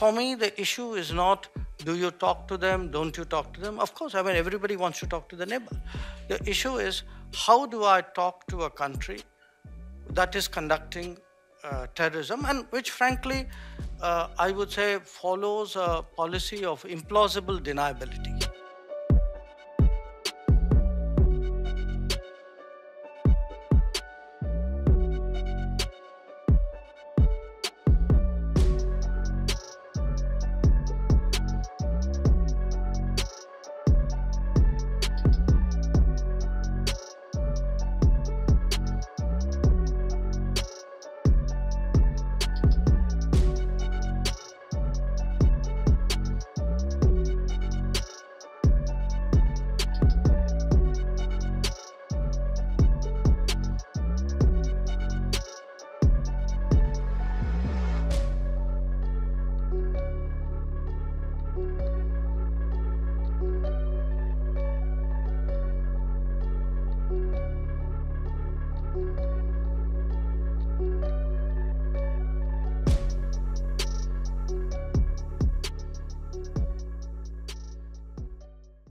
For me, the issue is not, do you talk to them, don't you talk to them? Of course, I mean, everybody wants to talk to the neighbor. The issue is, how do I talk to a country that is conducting terrorism, and which, frankly, I would say follows a policy of implausible deniability.